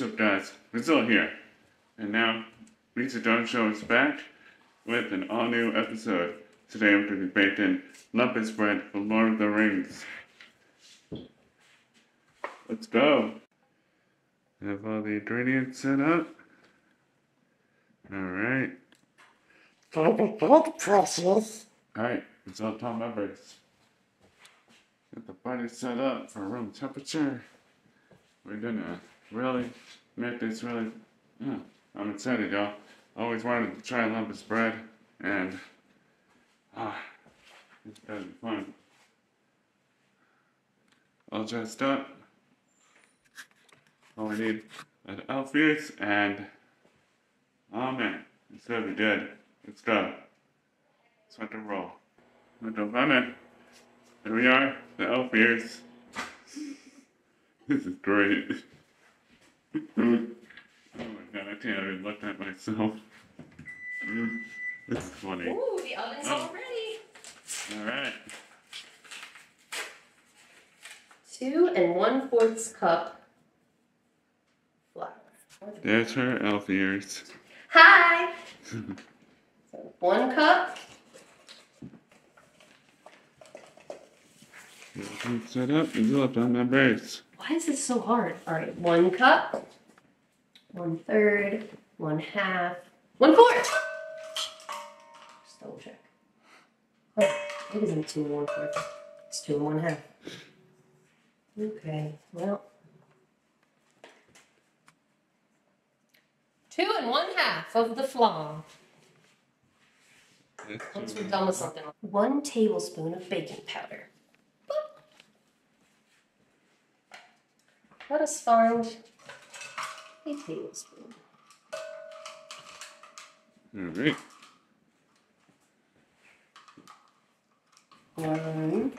What's up, guys? Benzilla here. And now, BZDonut Show is back with an all-new episode. Today I'm going to be baking Lembas Bread for Lord of the Rings. Let's go! I have all the ingredients set up. Alright. For the bread process. Alright, Benzilla Club Members. Get the butter set up for room temperature. We're gonna really make this really... I'm excited, y'all. Always wanted to try Lembas Bread, and it's gonna be fun. All dressed up. All we need an elf ears and man, it's gonna be good. Let's go. Let's let it roll. Let it lemon. Here we are, the elf ears. This is great. Oh my god, I can't even look at myself. This is funny. Ooh, the oven's all ready. Alright. 2 1/4 cup flour. There's her elf ears. Hi! So 1 cup. Set up and do it on my brace. Why is this so hard? Alright, 1 cup, 1/3, 1/2, 1/4! Just double check. Oh, it isn't 2 1/4. It's 2 1/2. Okay, well. 2 1/2 of the flour. Once we're done with something. 1 tablespoon of baking powder. Let us find a tablespoon. Alright. 1,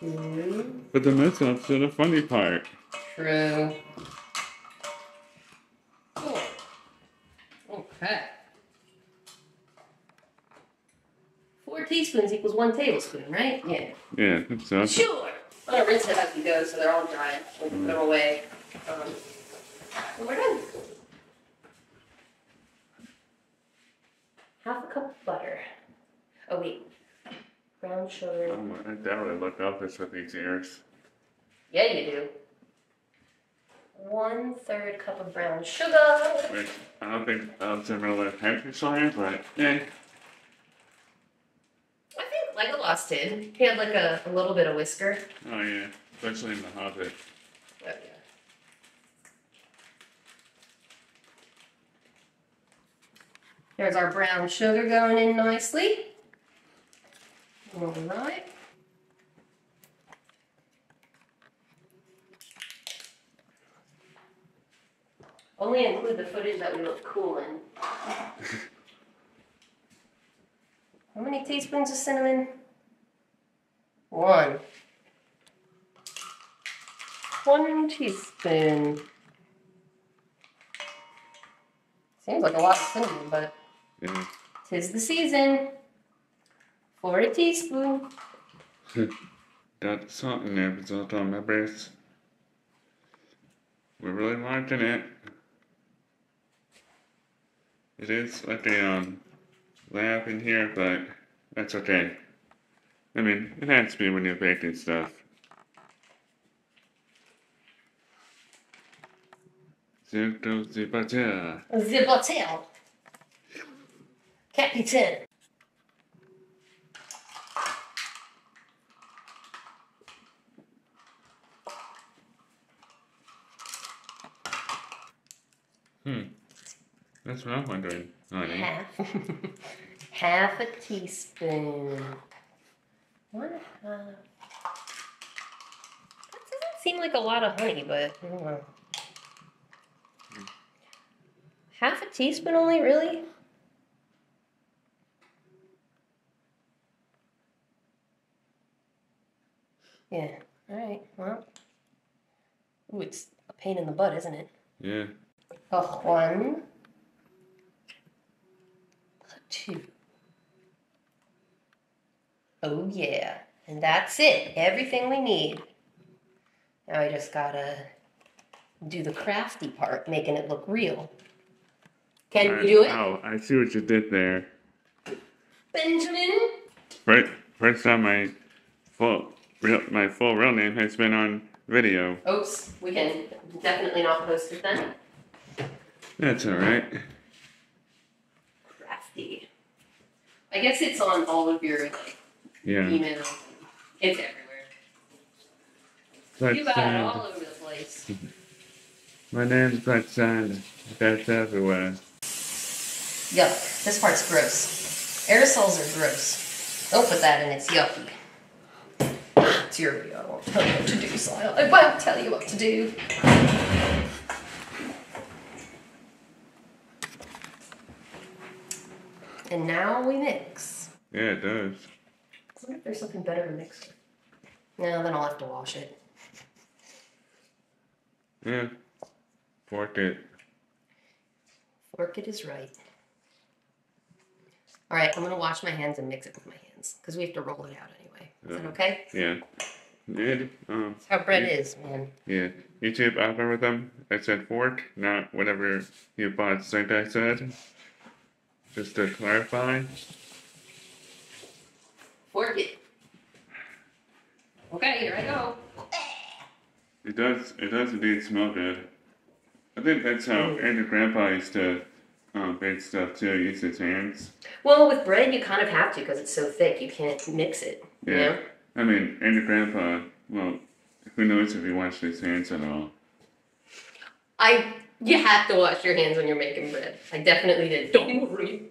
2. But the mess ups are the funny part. True. 4. Okay. 4 teaspoons equals 1 tablespoon, right? Yeah. Yeah, that's awesome. Sure. I'm going to rinse it as we go so they're all dry. We can put them away. And we're done. 1/2 cup of butter. Oh, wait. Brown sugar. I doubt I looked up this with these ears. Yeah, you do. 1/3 cup of brown sugar. Wait, I don't think I'm going to let Henry sign, but eh. Legolas did. He had like a little bit of whisker. Oh yeah, especially in The Hobbit. Oh yeah. There's our brown sugar going in nicely. Alright. Only include the footage that we look cool in. How many teaspoons of cinnamon? 1. 1 teaspoon. Seems like a lot of cinnamon, but tis the season for a teaspoon. Got salt in there, but it's all on my brace. We're really marking it. It is like a lab in here, but that's okay. I mean, it has to be when you're baking stuff. There goes the butter. The butter. Captain. That's what I'm wondering. Half a teaspoon. 1/2. That doesn't seem like a lot of honey, but I don't know. 1/2 teaspoon only, really? Yeah. Alright, well. Ooh, it's a pain in the butt, isn't it? Yeah. 1. 2. Oh yeah, and that's it. Everything we need. Now I just gotta do the crafty part, making it look real. Can you do it? Oh, I see what you did there. Benjamin? First time my full real name has been on video. Oops, we can definitely not post it then. That's alright. Crafty. I guess it's on all of your email. It's everywhere. But, you got it all over the place. My name's Blacksand. That's everywhere. Yuck, this part's gross. Aerosols are gross. Don't put that in, it's yucky. It's your video, I won't tell you what to do, so I won't tell you what to do. And now we mix. Yeah, it does. I wonder if there's something better to mix with. No, then I'll have to wash it. Yeah. Fork it. Fork it is right. All right, I'm going to wash my hands and mix it with my hands because we have to roll it out anyway. Is that okay? Yeah. That's how bread is, man. Yeah. YouTube algorithm, I said fork, not whatever you thought I said. Just to clarify. Fork it. Okay, here I go. It does indeed smell good. I think that's how Angry Grandpa used to bake stuff too, use his hands. Well, with bread you kind of have to because it's so thick, you can't mix it. Yeah. You know? I mean, Angry Grandpa, well, who knows if he washed his hands at all. You have to wash your hands when you're making bread. I definitely did. Don't worry.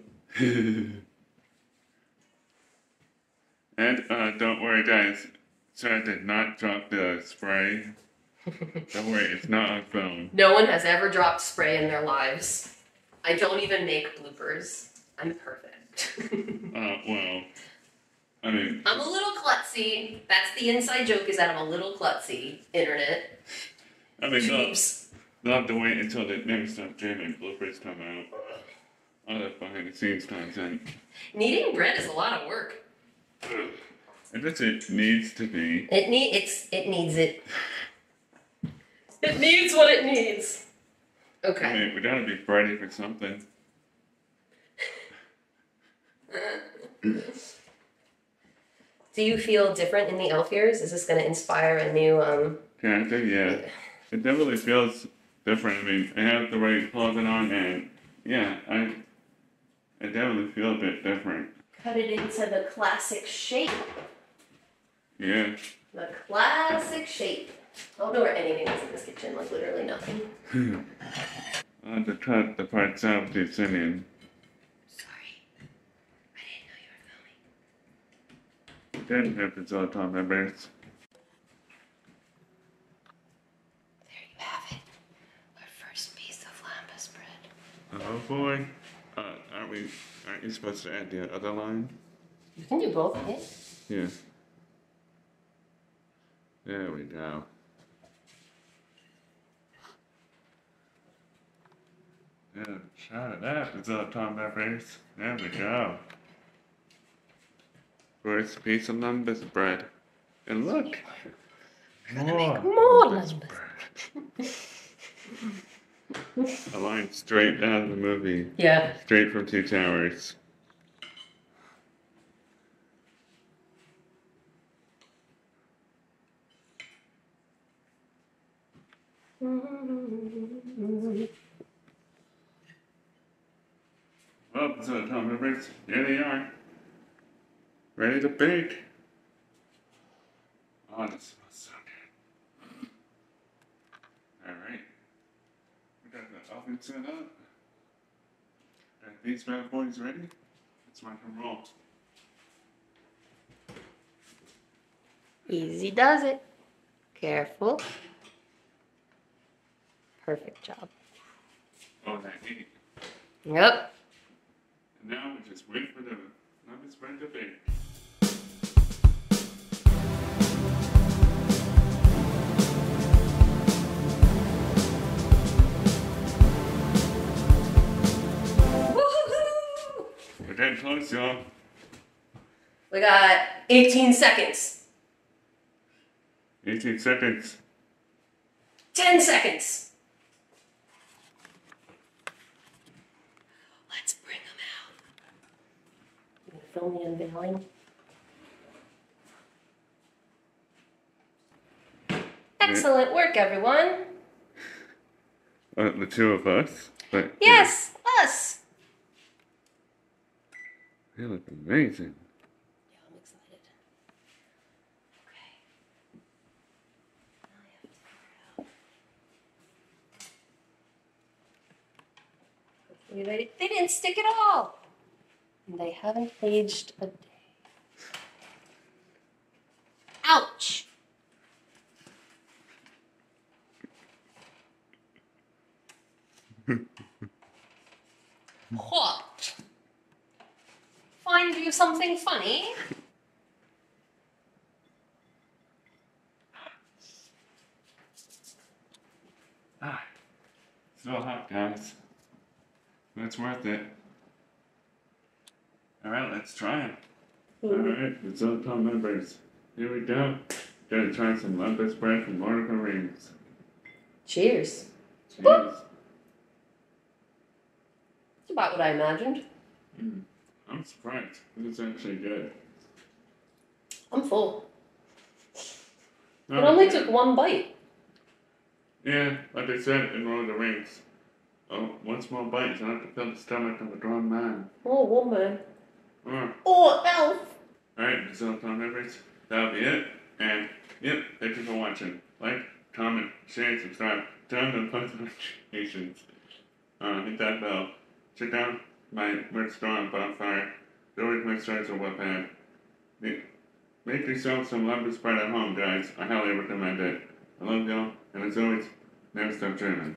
And don't worry, guys. So I did not drop the spray. Don't worry, it's not on film. No one has ever dropped spray in their lives. I don't even make bloopers. I'm perfect. Well, I mean... I'm a little klutzy. That's the inside joke, is that I'm a little klutzy, internet. I mean, they'll have to wait until the next time Jamie bloopers come out. All that behind-the-scenes content. Kneading bread is a lot of work. And that's it. Needs to be. It needs it. It needs what it needs. Okay. I mean, we gotta be ready for something. Do you feel different in the elf years? Is this gonna inspire a new character? Yeah. It definitely feels different. I mean, I have the right clothing on, and yeah, I definitely feel a bit different. Cut it into the classic shape. Yeah. The classic shape. I don't know where anything is in this kitchen, like literally nothing. I'll have to cut the parts out that's in it. Sorry. I didn't know you were filming. It didn't have Benzilla Club members. There you have it. Our first piece of Lembas bread. Oh boy. Aren't you supposed to add the other line? You can do both, right? Yeah. There we go. Yeah, shot of that. It's all Tom Beverly's. There we go. First piece of Lembas bread. And look! We're gonna make more Lembas. A line straight out of the movie. Yeah. Straight from Two Towers. Well, Benzilla Club members, here they are. Ready to bake. Oh, this smells so good. Alright. We got the oven set up. Got these bad boys ready. Let's rock and roll. Easy does it. Careful. Perfect job. Oh, that heat. Yep. And now we just wait for the Lembas bread to bake. Woohoo! We're getting close, y'all. We got 18 seconds. 18 seconds. 10 seconds. film the unveiling. Excellent work, everyone. The two of us? But, yes, yeah. Us! They look amazing. Yeah, I'm excited. Okay. Now I have to figure out. Hopefully they didn't stick at all. And they haven't aged a day. Ouch! What? Find you something funny? Ah, it's all hot, guys. That's worth it. Alright, let's try it. Alright, Benzilla Club members. Here we go. Gonna try some Lembas Bread from Lord of the Rings. Cheers. Cheers. Boop. About what I imagined. I'm surprised. It's actually good. I'm full. Oh, it only took one bite. Yeah, like I said in Lord of the Rings. Oh, one small bite is enough to fill the stomach of a drawn man. Oh, woman. Oh, elf! Alright, so members, that'll be it. And, yep, thank you for watching. Like, comment, share, subscribe. Turn on post notifications. Hit that bell. Check out my merch store on Bonfire. Donate my stars on Wattpad. Make yourself some Lembas Bread at home, guys. I highly recommend it. I love y'all, and as always, never stop dreaming.